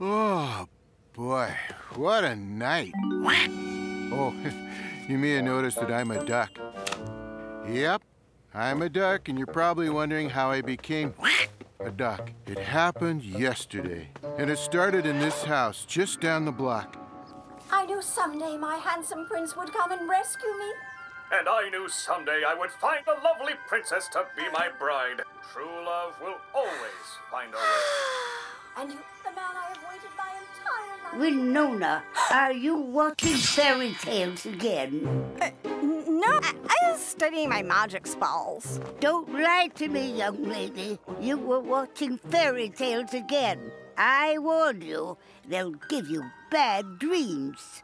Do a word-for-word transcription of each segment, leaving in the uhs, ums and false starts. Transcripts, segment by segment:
Oh, boy. What a night. Oh, you may have noticed that I'm a duck. Yep, I'm a duck, and you're probably wondering how I became a duck. It happened yesterday, and it started in this house just down the block. I knew someday my handsome prince would come and rescue me. And I knew someday I would find a lovely princess to be my bride. True love will always find a way. And you, the man I have waited my entire life. Winona, are you watching fairy tales again? Uh, no, I, I was studying my magic spells. Don't lie to me, young lady. You were watching fairy tales again. I warn you, they'll give you bad dreams.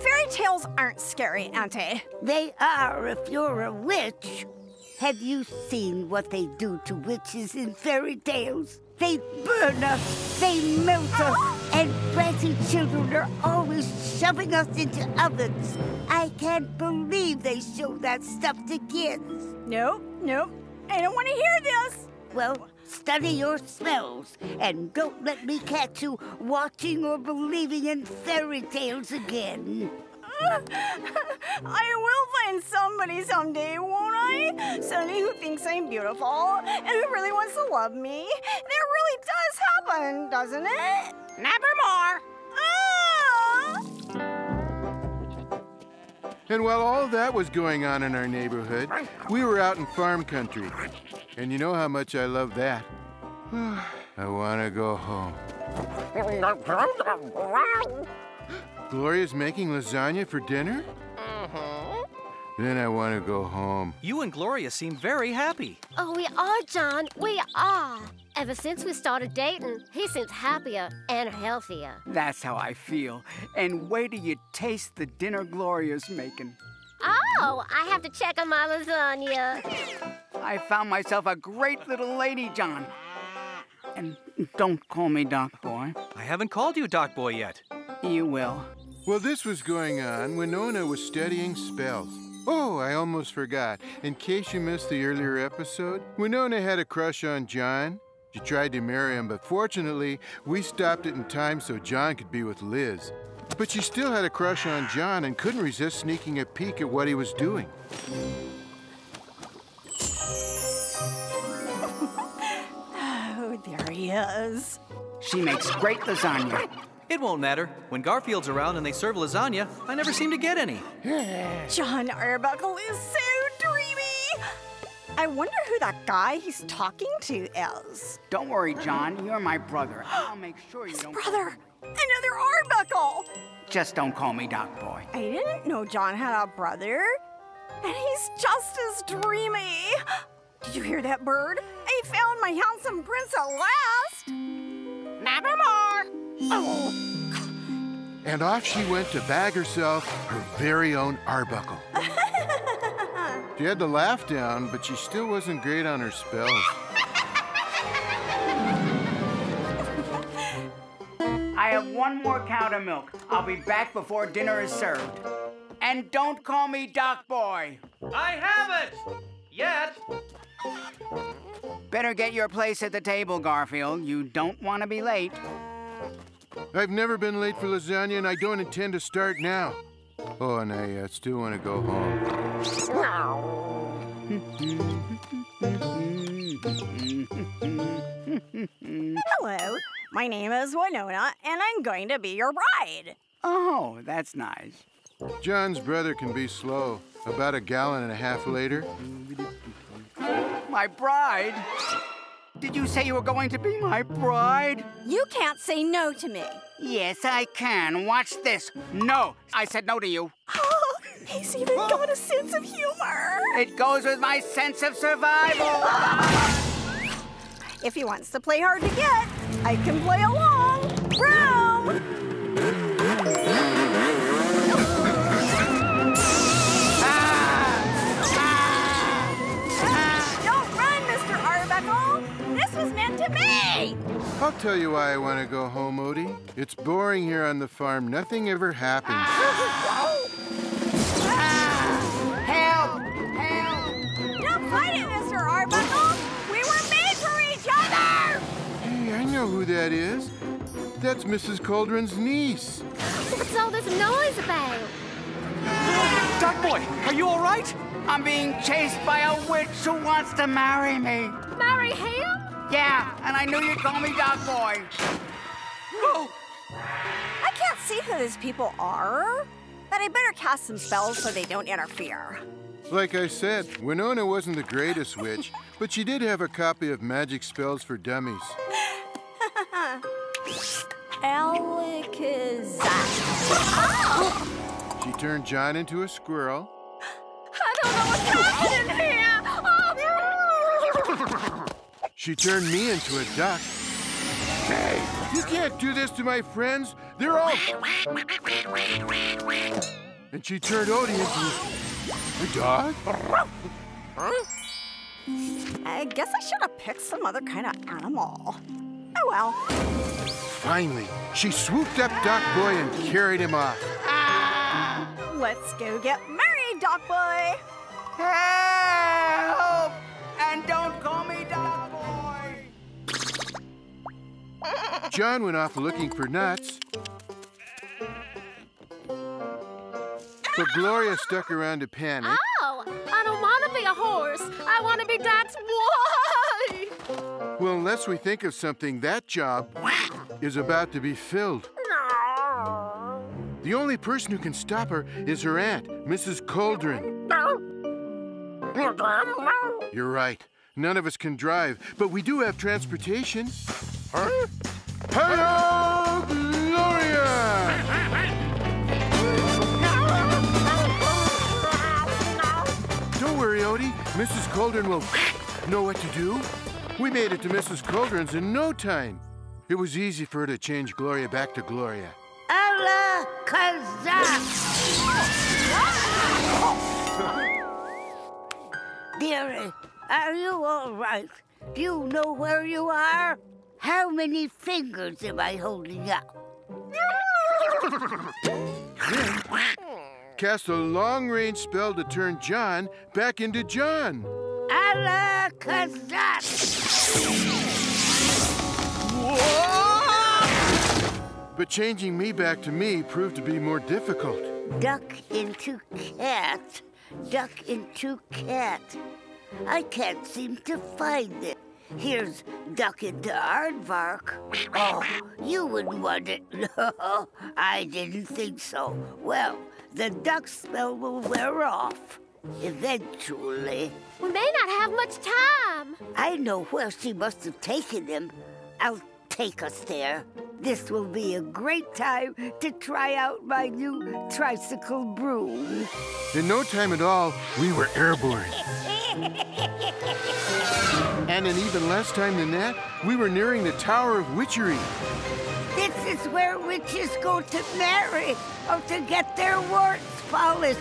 Fairy tales aren't scary, Auntie. They are if you're a witch. Have you seen what they do to witches in fairy tales? They burn us, they melt us, and bratty children are always shoving us into ovens. I can't believe they show that stuff to kids. No, no, I don't want to hear this. Well, study your spells, and don't let me catch you watching or believing in fairy tales again. Uh, I will find somebody someday, won't I? Somebody who thinks I'm beautiful and who really wants to love me. That really does happen, doesn't it? Nevermore. Uh. And while all that was going on in our neighborhood, we were out in farm country. And you know how much I love that. I want to go home. Gloria's making lasagna for dinner? Mm-hmm. Then I want to go home. You and Gloria seem very happy. Oh, we are, John. We are. Ever since we started dating, he seems happier and healthier. That's how I feel. And wait till you taste the dinner Gloria's making. Oh, I have to check on my lasagna. I found myself a great little lady, John. And don't call me Doc Boy. I haven't called you Doc Boy yet. You will. Well, this was going on. Winona was studying spells. Oh, I almost forgot. In case you missed the earlier episode, Winona had a crush on John. She tried to marry him, but fortunately, we stopped it in time so John could be with Liz. But she still had a crush on John and couldn't resist sneaking a peek at what he was doing. Oh, there he is. She makes great lasagna. It won't matter. When Garfield's around and they serve lasagna, I never seem to get any. John Arbuckle is so dreamy. I wonder who that guy he's talking to is. Don't worry, John. You're my brother. I'll make sure you His don't... His brother! Another Arbuckle! Just don't call me Doc Boy. I didn't know John had a brother. And he's just as dreamy. Did you hear that bird? I found my handsome prince at last. Nevermore. Oh. And off she went to bag herself her very own Arbuckle. She had the laugh down, but she still wasn't great on her spells. I have one more cow to milk. I'll be back before dinner is served. And don't call me Doc Boy. I haven't! Yet. Better get your place at the table, Garfield. You don't want to be late. I've never been late for lasagna, and I don't intend to start now. Oh, and I uh, still want to go home. Hello. My name is Winona, and I'm going to be your bride. Oh, that's nice. John's brother can be slow. About a gallon and a half later. My bride? Did you say you were going to be my bride? You can't say no to me. Yes, I can. Watch this. No, I said no to you. Oh, he's even oh. got a sense of humor. It goes with my sense of survival. If he wants to play hard to get, I can play along. Room! Me. I'll tell you why I want to go home, Odie. It's boring here on the farm. Nothing ever happens. Ah. Ah. Help! Help! Don't fight it, Mister Arbuckle! We were made for each who that is. That's Missus Cauldron's niece. What's all this noise about? Doc Boy, are you all right? I'm being chased by a witch who wants to marry me. Marry him? Yeah, and I knew you'd call me Doc Boy. Oh! I can't see who these people are, but I better cast some spells so they don't interfere. Like I said, Winona wasn't the greatest witch, but she did have a copy of Magic Spells for Dummies. Alakazam. Oh! She turned John into a squirrel. I don't know what's happening here! Oh. She turned me into a duck. You can't do this to my friends. They're all... And she turned Odie into a dog? Huh? I guess I should have picked some other kind of animal. Oh, well. Finally, she swooped up Doc Boy and carried him off. Ah, let's go get married, Doc Boy. Help! And don't call me Doc Boy. John went off looking for nuts. But Gloria stuck around to panic. Oh, I don't want to be a horse. I want to be Doc's boy. Well, unless we think of something, that job is about to be filled. No. The only person who can stop her is her aunt, Missus Cauldron. No. You're right. None of us can drive, but we do have transportation. Huh? Hello, Gloria! Don't worry, Odie. Missus Cauldron will know what to do. We made it to Missus Cauldron's in no time. It was easy for her to change Gloria back to Gloria. Alakazam! Dearie, are you all right? Do you know where you are? How many fingers am I holding up? Cast a long-range spell to turn John back into John. Alakazam! But changing me back to me proved to be more difficult. Duck into cat. Duck into cat. I can't seem to find it. Here's duck into aardvark. Oh, you wouldn't want it. No, I didn't think so. Well, the duck spell will wear off. Eventually. We may not have much time. I know where she must have taken him. I'll take us there. This will be a great time to try out my new tricycle broom. In no time at all, we were airborne. And in even less time than that, we were nearing the Tower of Witchery. This is where witches go to marry or to get their warts polished.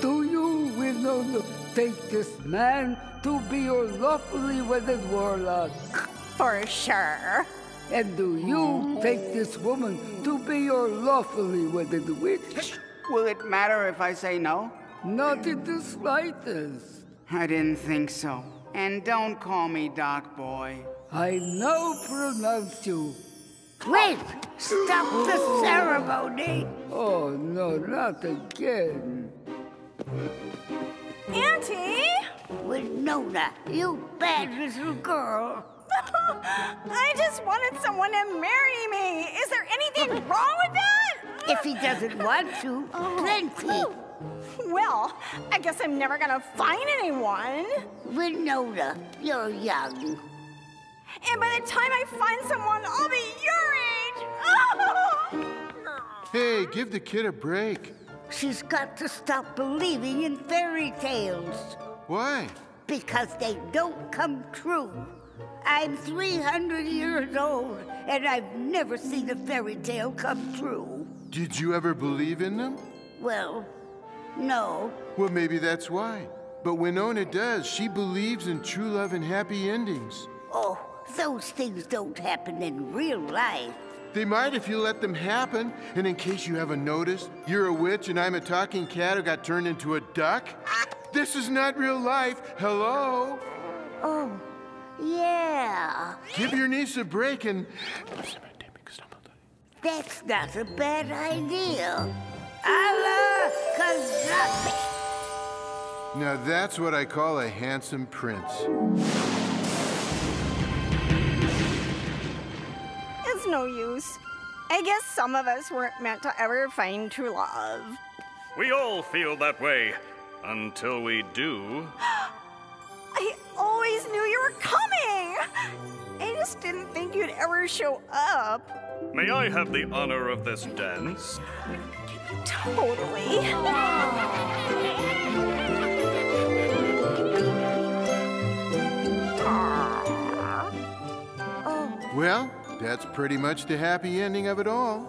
Do you, Winona, take this man to be your lawfully wedded warlock? For sure. And do you take this woman to be your lawfully wedded witch? Will it matter if I say no? Not in the slightest. I didn't think so. And don't call me Doc Boy. I now pronounce you. Wait! Stop the ceremony! Oh, no, not again. Auntie! Winona, you bad little girl. I just wanted someone to marry me. Is there anything wrong with that? If he doesn't want to, plenty. Well, I guess I'm never gonna find anyone. Winona, you're young. And by the time I find someone, I'll be your age. Hey, give the kid a break. She's got to stop believing in fairy tales. Why? Because they don't come true. I'm three hundred years old, and I've never seen a fairy tale come true. Did you ever believe in them? Well, no. Well, maybe that's why. But Winona does. She believes in true love and happy endings. Oh, those things don't happen in real life. They might if you let them happen. And in case you haven't noticed, you're a witch and I'm a talking cat who got turned into a duck. This is not real life. Hello? Oh, yeah. Give your niece a break and... That's not a bad idea. Allah Kazabi! Now that's what I call a handsome prince. It's no use. I guess some of us weren't meant to ever find true love. We all feel that way, until we do. I always knew you were coming! I just didn't think you'd ever show up. May I have the honor of this dance? Totally. Oh. Well, that's pretty much the happy ending of it all.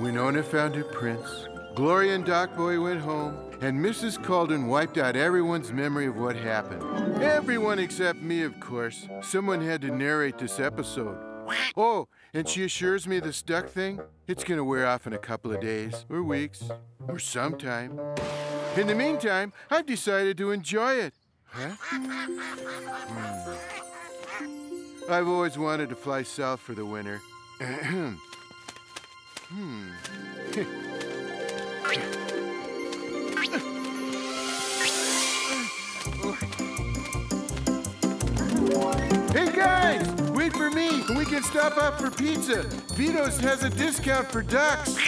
Winona found her prince, Gloria and Doc Boy went home, and Missus Cauldron wiped out everyone's memory of what happened. Everyone except me, of course. Someone had to narrate this episode. Oh, and she assures me the stuck thing, it's gonna wear off in a couple of days, or weeks, or sometime. In the meantime, I've decided to enjoy it. Huh? Mm. I've always wanted to fly south for the winter. Hmm. Hey guys, wait for me, and we can stop up for pizza. Vito's has a discount for ducks.